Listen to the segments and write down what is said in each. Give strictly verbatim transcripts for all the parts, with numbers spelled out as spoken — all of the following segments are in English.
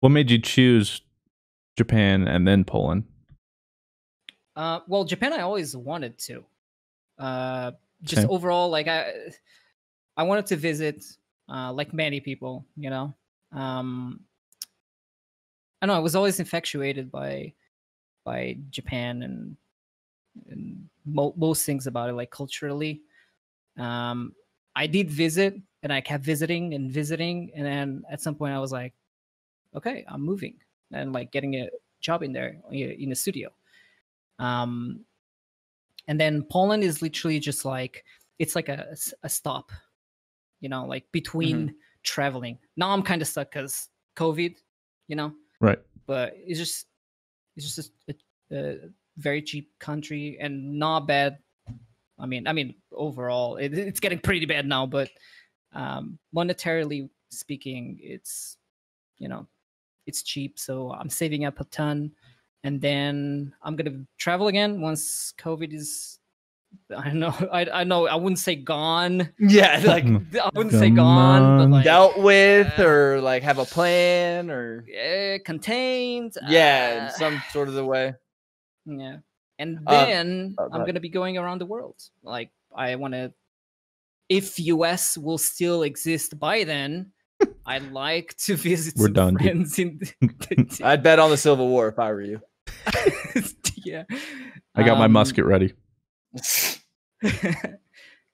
What made you choose Japan and then Poland? Uh, well, Japan, I always wanted to. Uh, just okay. Overall, like I, I wanted to visit, uh, like many people, you know. Um, I know I was always infatuated by, by Japan and, and mo most things about it, like culturally. Um, I did visit, and I kept visiting and visiting, and then at some point I was like, okay, I'm moving and like getting a job in there in a studio. Um, and then Poland is literally just like, it's like a, a stop, you know, like between mm-hmm. traveling. Now I'm kind of stuck because COVID, you know, right? But it's just, it's just a, a very cheap country and not bad. I mean, I mean, overall it, it's getting pretty bad now, but, um, monetarily speaking, it's, you know, it's cheap. So I'm saving up a ton. And then I'm going to travel again once COVID is, I don't know, I, I know, I wouldn't say gone. Yeah, like, I wouldn't say gone, but like, dealt with uh, or like have a plan or... Uh, contained. Yeah, uh, in some sort of the way. Yeah. And then uh, uh, I'm going to be going around the world. Like, I want to, if U S will still exist by then, I'd like to visit We're some done, friends in the I'd bet on the Civil War if I were you. Yeah. I got um, my musket ready.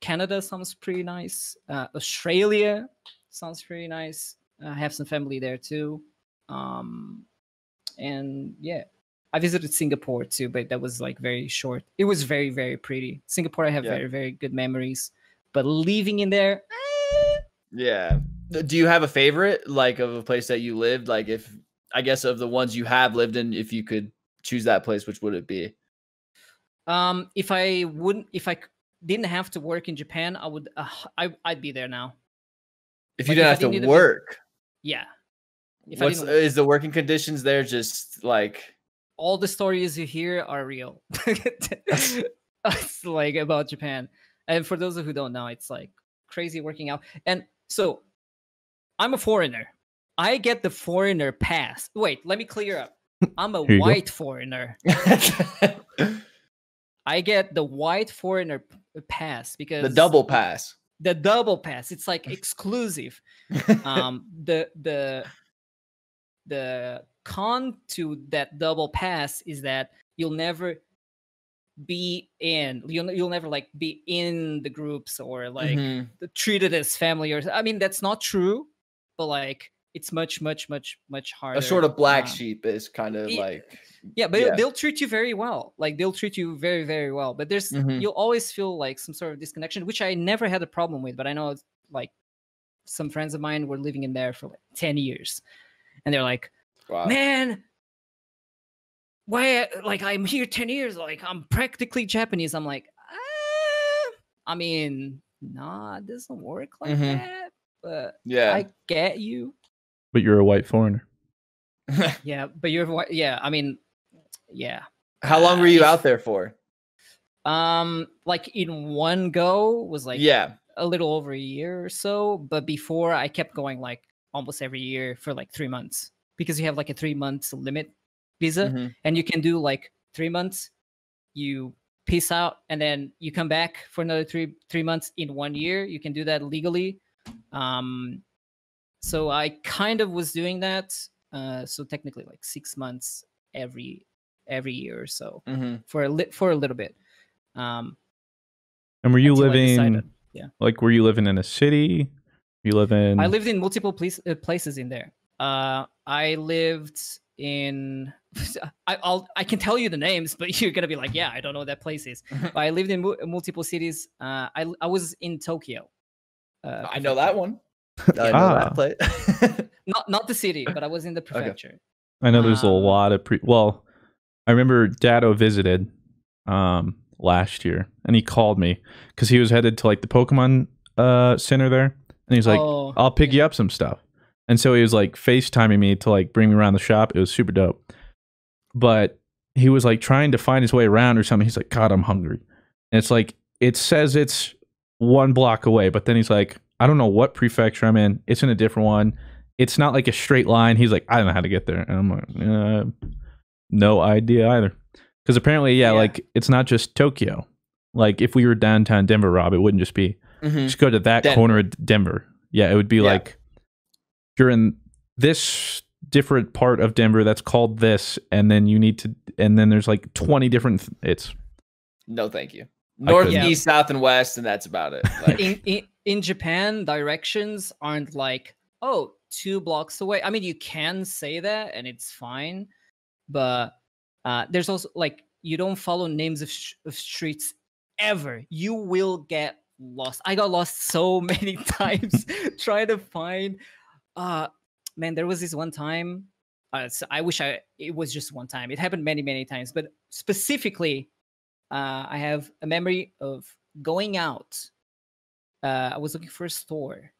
Canada sounds pretty nice. Uh, Australia sounds pretty nice. I have some family there too. Um, and yeah, I visited Singapore too, but that was like very short. It was very, very pretty. Singapore, I have yeah. very, very good memories. But living in there, eh. Yeah. Do you have a favorite, like, of a place that you lived? Like, if, I guess, of the ones you have lived in, if you could choose that place, which would it be? Um, if I wouldn't, if I didn't have to work in Japan, I would, uh, I, I'd be there now. If you like, didn't if have didn't to work? Visit, yeah. If What's, I is the working conditions there just, like... All the stories you hear are real. It's, like, about Japan. And for those who don't know, it's, like, crazy working out. And so... I'm a foreigner. I get the foreigner pass. Wait, let me clear up. I'm a white go. foreigner. I get the white foreigner pass because the double pass. The double pass. It's like exclusive. um, the the the con to that double pass is that you'll never be in. You'll you'll never like be in the groups or like mm-hmm. treated as family or. I mean, that's not true. But like it's much, much, much, much harder. A sort of black um, sheep is kind of it, like yeah, but yeah. they'll treat you very well. Like they'll treat you very, very well. But there's mm-hmm. you'll always feel like some sort of disconnection, which I never had a problem with. But I know like some friends of mine were living in there for like ten years, and they're like, wow. man, why? Like I'm here ten years. Like I'm practically Japanese. I'm like, ah, I mean, nah, it doesn't work like mm-hmm. that. But yeah, I get you. But you're a white foreigner. yeah, but you're white. Yeah, I mean, yeah. How long uh, were you if, out there for? Um, like in one go was like yeah. a little over a year or so. But before I kept going like almost every year for like three months because you have like a three months limit visa mm-hmm. and you can do like three months. You peace out and then you come back for another three three months in one year. You can do that legally. Um, so I kind of was doing that. Uh, so technically like six months every, every year or so mm-hmm. for a li for a little bit. Um, and were you living, yeah. like, were you living in a city? You live in, I lived in multiple place, uh, places in there. Uh, I lived in, I, I'll, I can tell you the names, but you're going to be like, yeah, I don't know what that place is. But I lived in mu multiple cities. Uh, I, I was in Tokyo. Uh, I know that one. I know ah. that place. not not the city, but I was in the prefecture. Okay. I know there's um, a lot of pre. Well, I remember Dado visited um, last year, and he called me because he was headed to like the Pokemon uh, Center there, and he was like, oh, "I'll pick yeah. you up some stuff." And so he was like FaceTiming me to like bring me around the shop. It was super dope. But he was like trying to find his way around or something. He's like, "God, I'm hungry," and it's like it says it's. one block away, but then he's like, I don't know what prefecture I'm in. It's in a different one. it's not like a straight line. He's like, I don't know how to get there. And I'm like, uh, no idea either. Because apparently, yeah, yeah, like it's not just Tokyo. Like if we were downtown Denver, Rob, it wouldn't just be mm-hmm. just go to that Den- corner of Denver. Yeah, it would be yeah. like you're in this different part of Denver that's called this, and then you need to, and then there's like twenty different. Th- it's no, thank you. North, yeah. east, south, and west, and that's about it. Like, in, in in Japan, directions aren't like, oh, two blocks away. I mean, you can say that, and it's fine, but uh, there's also like you don't follow names of, sh- of streets ever. You will get lost. I got lost so many times trying to find. Uh, man, there was this one time. Uh, so I wish I it was just one time. It happened many, many times, but specifically. Uh, I have a memory of going out. Uh, I was looking for a store,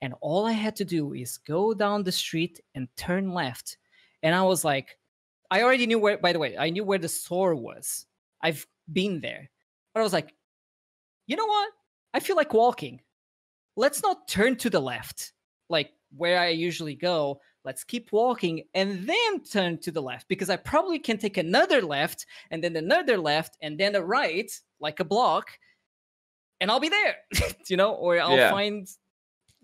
and all I had to do is go down the street and turn left. And I was like, I already knew where, by the way, I knew where the store was. I've been there. But I was like, you know what? I feel like walking. Let's not turn to the left, like where I usually go. Let's keep walking and then turn to the left, because I probably can take another left and then another left and then a right, like a block, and I'll be there, you know, or I'll yeah. find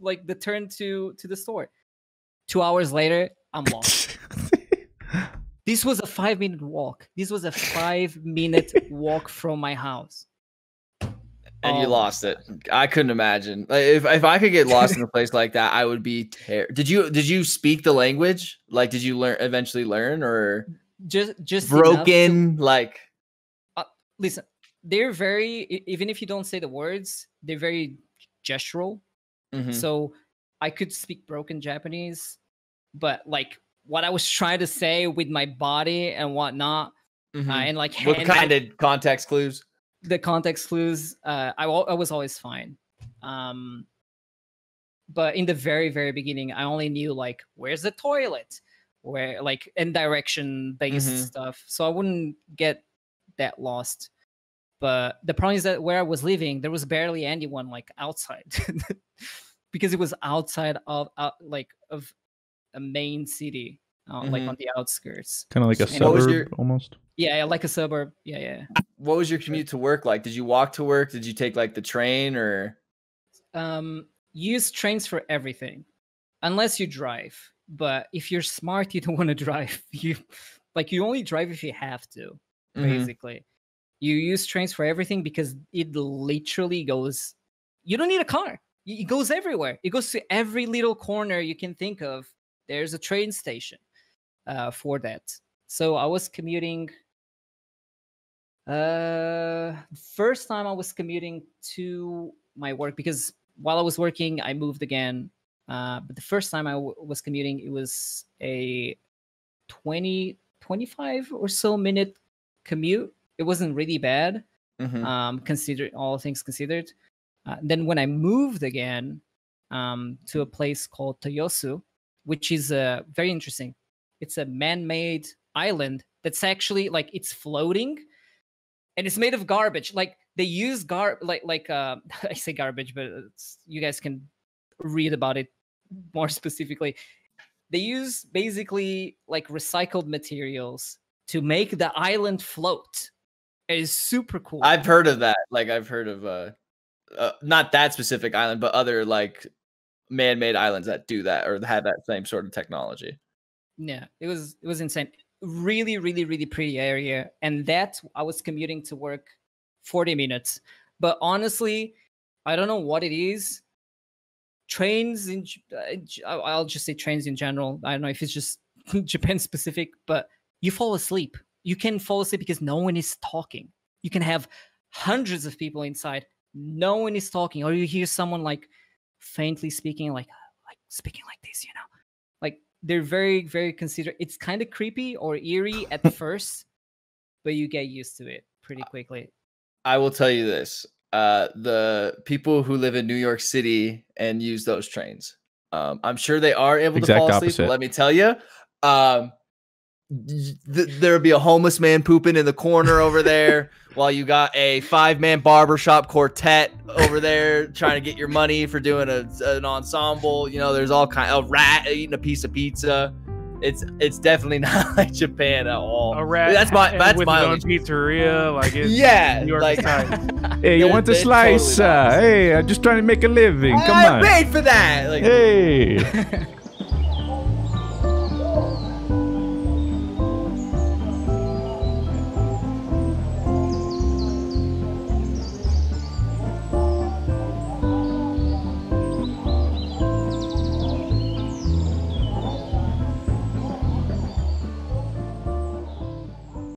like the turn to, to the store. Two hours later, I'm lost. This was a five minute walk. This was a five minute walk from my house. And you um, lost it. I couldn't imagine. Like, if if I could get lost in a place like that, I would be terrible. Did you did you speak the language? Like, did you learn eventually learn or just just broken? To, like, uh, listen, they're very even if you don't say the words, they're very gestural. Mm-hmm. So I could speak broken Japanese, but like what I was trying to say with my body and whatnot, mm-hmm. uh, and like what kind of context clues? The context clues, uh, I, I was always fine. Um, but in the very, very beginning, I only knew like, where's the toilet? Where like, and direction based mm-hmm. stuff. So I wouldn't get that lost. But the problem is that where I was living, there was barely anyone like outside because it was outside of out, like of a main city, uh, mm-hmm. like on the outskirts. Kind of like a suburb your- almost. Yeah, like a suburb. Yeah, yeah. What was your commute to work like? Did you walk to work? Did you take like the train or? Um, use trains for everything, unless you drive. But if you're smart, you don't want to drive. You like you only drive if you have to. Mm-hmm. Basically, you use trains for everything because it literally goes. You don't need a car. It goes everywhere. It goes to every little corner you can think of. There's a train station, uh, for that. So I was commuting. Uh, first time I was commuting to my work because while I was working, I moved again. Uh, but the first time I w- was commuting, it was a twenty, twenty-five or so minute commute. It wasn't really bad, mm-hmm. um, considering all things considered. Uh, then when I moved again, um, to a place called Toyosu, which is uh, very interesting. It's a man-made island that's actually like it's floating and it's made of garbage. Like they use gar like like uh I say garbage, but it's, you guys can read about it more specifically. They use basically like recycled materials to make the island float. It is super cool. I've heard of that. Like I've heard of uh, uh not that specific island, but other like man-made islands that do that or have that same sort of technology. Yeah, it was it was insane. Really, really, really pretty area. And that I was commuting to work forty minutes. But honestly, I don't know what it is. Trains in, uh, I'll just say trains in general. I don't know if it's just Japan specific, but you fall asleep. You can fall asleep because no one is talking. You can have hundreds of people inside. No one is talking. Or you hear someone like faintly speaking, like, like speaking like this, you know. They're very, very considerate. It's kind of creepy or eerie at first, but you get used to it pretty quickly. I will tell you this. Uh, the people who live in New York City and use those trains, um, I'm sure they are able exact to fall asleep. Opposite. But let me tell you, um, th there'll be a homeless man pooping in the corner over there while you got a five-man barbershop quartet over there trying to get your money for doing a, an ensemble. You know, there's all kind of a rat eating a piece of pizza. It's it's definitely not like Japan at all. A rat that's my that's with my own pizzeria, like it's yeah, New York like hey, you want a slice? Totally uh, hey, I'm just trying to make a living. Come I on, I paid for that. Like, hey.